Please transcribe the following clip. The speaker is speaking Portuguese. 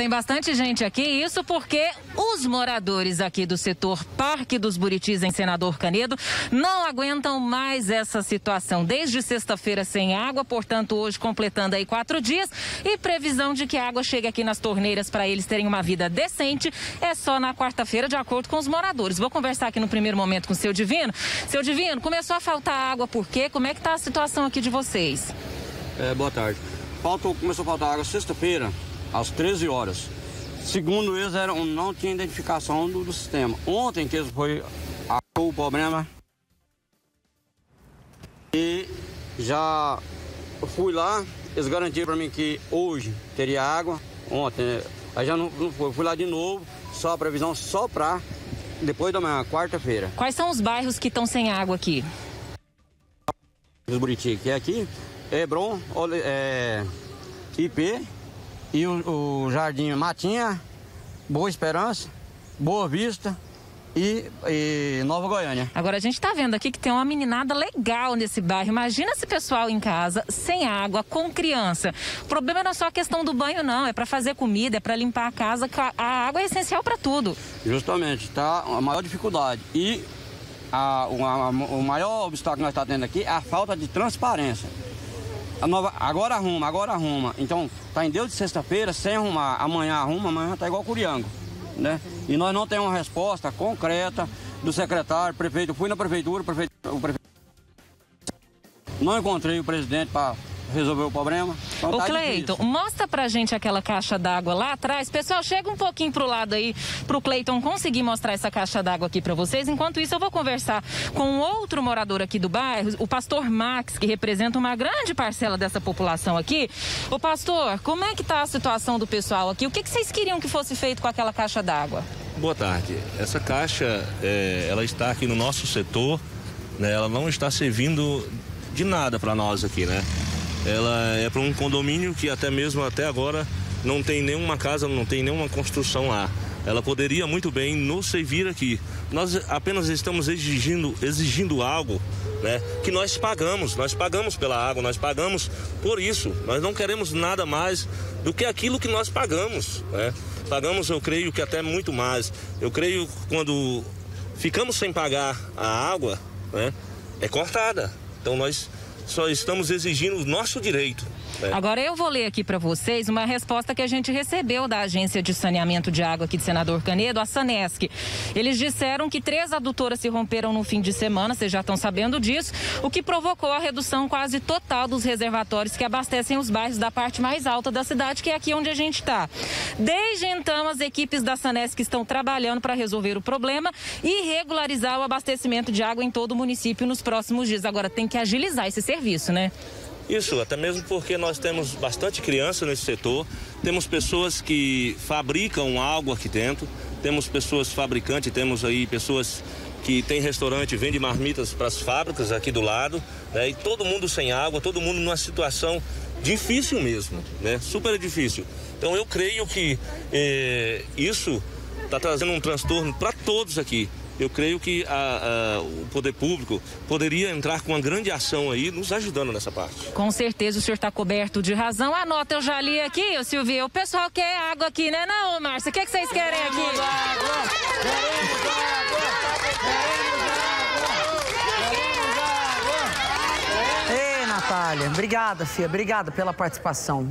Tem bastante gente aqui, isso porque os moradores aqui do setor Parque dos Buritis, em Senador Canedo, não aguentam mais essa situação. Desde sexta-feira sem água, portanto hoje completando aí 4 dias, e previsão de que a água chegue aqui nas torneiras para eles terem uma vida decente é só na quarta-feira, de acordo com os moradores. Vou conversar aqui no primeiro momento com o seu Divino. Seu Divino, começou a faltar água por quê? Como é que está a situação aqui de vocês? Boa tarde. Começou a faltar água sexta-feira, às 13 horas. Segundo eles, não tinha identificação do sistema. Ontem que eles achou o problema. E já fui lá, eles garantiram para mim que hoje teria água. Ontem, né? Aí já não foi. Fui lá de novo, só a previsão só para depois da manhã, quarta-feira. Quais são os bairros que estão sem água aqui? Os Buriti, que é aqui, Hebron, IP, e o Jardim Matinha, Boa Esperança, Boa Vista e Nova Goiânia. Agora a gente está vendo aqui que tem uma meninada legal nesse bairro. Imagina esse pessoal em casa, sem água, com criança. O problema não é só a questão do banho, não. É para fazer comida, é para limpar a casa. A água é essencial para tudo. Justamente, tá a maior dificuldade. E o maior obstáculo que nós estamos tendo aqui é a falta de transparência. Agora arruma. Então, tá em Deus de sexta-feira, sem arrumar. Amanhã arruma, amanhã tá igual Curiango, né? E nós não temos uma resposta concreta do secretário, prefeito. Fui na prefeitura, o prefeito... Não encontrei o presidente para resolver o problema. Então, ô, tá Cleiton, mostra pra gente aquela caixa d'água lá atrás. Pessoal, chega um pouquinho pro lado aí, pro Cleiton conseguir mostrar essa caixa d'água aqui pra vocês. Enquanto isso, eu vou conversar com outro morador aqui do bairro, o pastor Max, que representa uma grande parcela dessa população aqui. Ô, pastor, como é que tá a situação do pessoal aqui? O que vocês queriam que fosse feito com aquela caixa d'água? Boa tarde. Essa caixa, ela está aqui no nosso setor, né? Ela não está servindo de nada pra nós aqui, né? Ela é para um condomínio que até agora não tem nenhuma casa, não tem nenhuma construção lá. Ela poderia muito bem nos servir aqui. Nós apenas estamos exigindo algo, né, que nós pagamos pela água, nós pagamos por isso. Nós não queremos nada mais do que aquilo que nós pagamos, né? Pagamos, eu creio que até muito mais. Eu creio que quando ficamos sem pagar a água, né, é cortada. Então nós só estamos exigindo o nosso direito. Né? Agora eu vou ler aqui para vocês uma resposta que a gente recebeu da Agência de Saneamento de Água aqui de Senador Canedo, a Sanesc. Eles disseram que 3 adutoras se romperam no fim de semana, vocês já estão sabendo disso, o que provocou a redução quase total dos reservatórios que abastecem os bairros da parte mais alta da cidade, que é aqui onde a gente está. Desde então, as equipes da Sanesc estão trabalhando para resolver o problema e regularizar o abastecimento de água em todo o município nos próximos dias. Agora tem que agilizar esse serviço, né? Isso, até mesmo porque nós temos bastante criança nesse setor, temos pessoas que fabricam algo aqui dentro, temos pessoas fabricantes, temos aí pessoas que têm restaurante, vendem marmitas para as fábricas aqui do lado, né? E todo mundo sem água, todo mundo numa situação difícil mesmo, né? Super difícil. Então eu creio que isso está trazendo um transtorno para todos aqui. Eu creio que o poder público poderia entrar com uma grande ação aí, nos ajudando nessa parte. Com certeza o senhor está coberto de razão. A nota eu já li aqui, ô Silvia. O pessoal quer água aqui, né? Não, Márcia, o que vocês querem aqui? Queremos água! Queremos água! Queremos água! Ei, Natália, obrigada, filha. Obrigada pela participação.